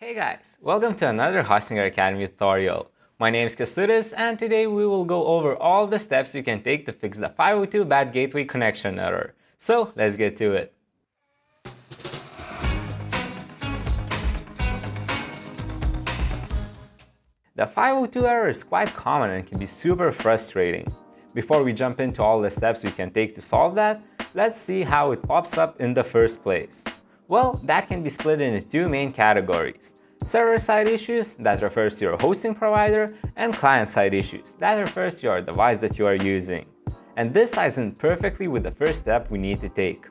Hey guys, welcome to another Hostinger Academy tutorial. My name is Casutis and today we will go over all the steps you can take to fix the 502 bad gateway connection error. So let's get to it. The 502 error is quite common and can be super frustrating. Before we jump into all the steps we can take to solve that, let's see how it pops up in the first place. Well, that can be split into two main categories. Server-side issues, that refers to your hosting provider, and client-side issues, that refers to your device that you are using. And this ties in perfectly with the first step we need to take.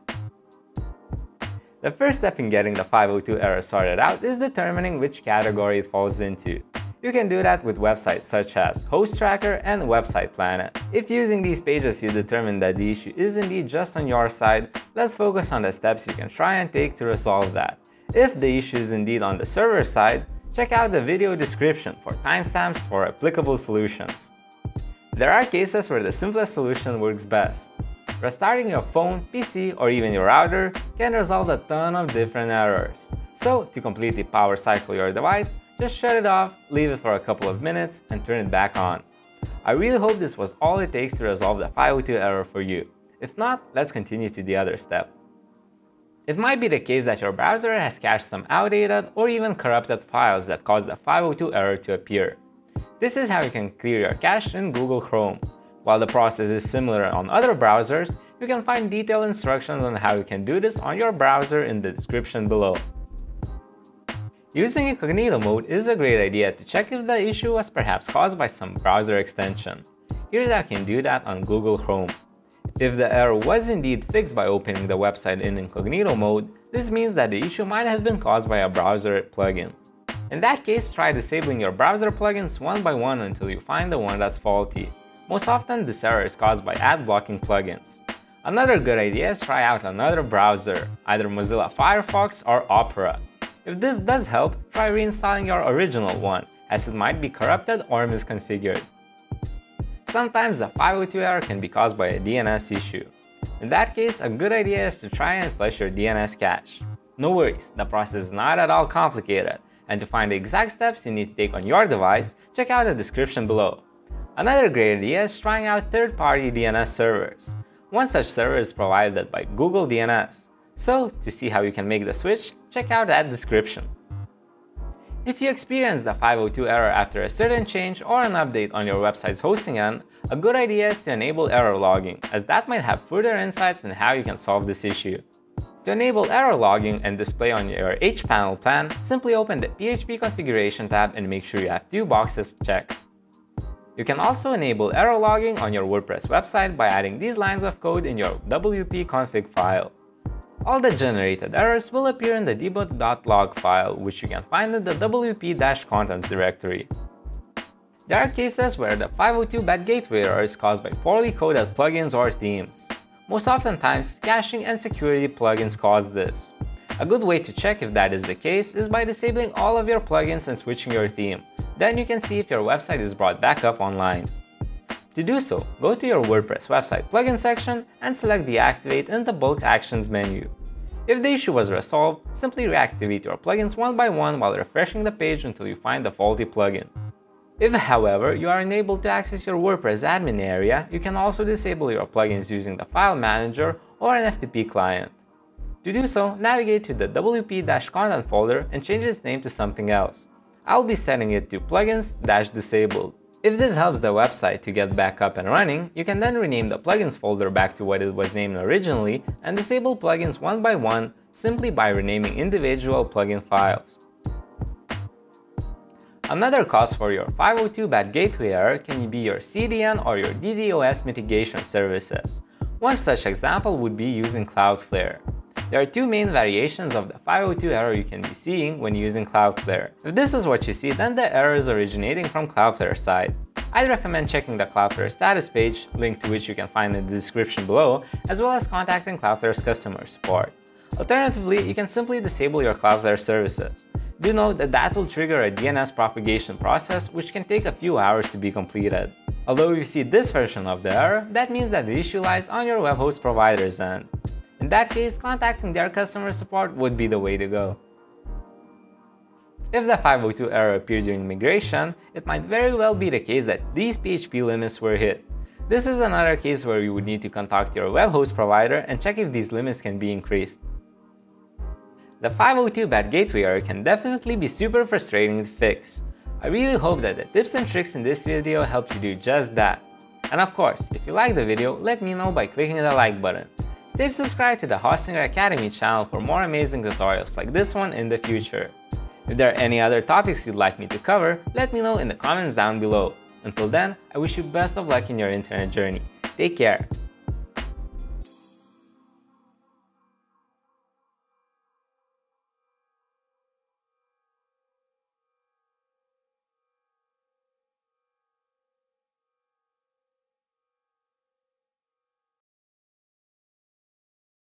The first step in getting the 502 error sorted out is determining which category it falls into. You can do that with websites such as Host Tracker and Website Planet. If using these pages you determine that the issue is indeed just on your side, let's focus on the steps you can try and take to resolve that. If the issue is indeed on the server side, check out the video description for timestamps for applicable solutions. There are cases where the simplest solution works best. Restarting your phone, PC, or even your router can resolve a ton of different errors. So, to completely power cycle your device, just shut it off, leave it for a couple of minutes, and turn it back on. I really hope this was all it takes to resolve the 502 error for you. If not, let's continue to the other step. It might be the case that your browser has cached some outdated or even corrupted files that caused the 502 error to appear. This is how you can clear your cache in Google Chrome. While the process is similar on other browsers, you can find detailed instructions on how you can do this on your browser in the description below. Using incognito mode is a great idea to check if the issue was perhaps caused by some browser extension. Here's how you can do that on Google Chrome. If the error was indeed fixed by opening the website in incognito mode, this means that the issue might have been caused by a browser plugin. In that case, try disabling your browser plugins one by one until you find the one that's faulty. Most often, this error is caused by ad-blocking plugins. Another good idea is try out another browser, either Mozilla Firefox or Opera. If this does help, try reinstalling your original one, as it might be corrupted or misconfigured. Sometimes the 502 error can be caused by a DNS issue. In that case, a good idea is to try and flush your DNS cache. No worries, the process is not at all complicated, and to find the exact steps you need to take on your device, check out the description below. Another great idea is trying out third-party DNS servers. One such server is provided by Google DNS. So, to see how you can make the switch, check out that description. If you experience the 502 error after a certain change or an update on your website's hosting end, a good idea is to enable error logging, as that might have further insights on how you can solve this issue. To enable error logging and display on your HPanel plan, simply open the PHP Configuration tab and make sure you have two boxes checked. You can also enable error logging on your WordPress website by adding these lines of code in your wp-config file. All the generated errors will appear in the debug.log file, which you can find in the wp-contents directory. There are cases where the 502 bad gateway error is caused by poorly coded plugins or themes. Most oftentimes, caching and security plugins cause this. A good way to check if that is the case is by disabling all of your plugins and switching your theme. Then you can see if your website is brought back up online. To do so, go to your WordPress website plugin section and select Deactivate in the Bulk Actions menu. If the issue was resolved, simply reactivate your plugins one by one while refreshing the page until you find the faulty plugin. If, however, you are unable to access your WordPress admin area, you can also disable your plugins using the File Manager or an FTP client. To do so, navigate to the wp-content folder and change its name to something else. I'll be setting it to plugins-disabled. If this helps the website to get back up and running, you can then rename the plugins folder back to what it was named originally and disable plugins one by one simply by renaming individual plugin files. Another cause for your 502 bad gateway error can be your CDN or your DDoS mitigation services. One such example would be using Cloudflare. There are two main variations of the 502 error you can be seeing when using Cloudflare. If this is what you see, then the error is originating from Cloudflare's side. I'd recommend checking the Cloudflare status page, link to which you can find in the description below, as well as contacting Cloudflare's customer support. Alternatively, you can simply disable your Cloudflare services. Do note that that will trigger a DNS propagation process, which can take a few hours to be completed. Although you see this version of the error, that means that the issue lies on your web host provider's end. In that case, contacting their customer support would be the way to go. If the 502 error appeared during migration, it might very well be the case that these PHP limits were hit. This is another case where you would need to contact your web host provider and check if these limits can be increased. The 502 bad gateway error can definitely be super frustrating to fix. I really hope that the tips and tricks in this video helped you do just that. And of course, if you like the video, let me know by clicking the like button. Stay subscribed to the Hostinger Academy channel for more amazing tutorials like this one in the future. If there are any other topics you'd like me to cover, let me know in the comments down below. Until then, I wish you best of luck in your internet journey. Take care!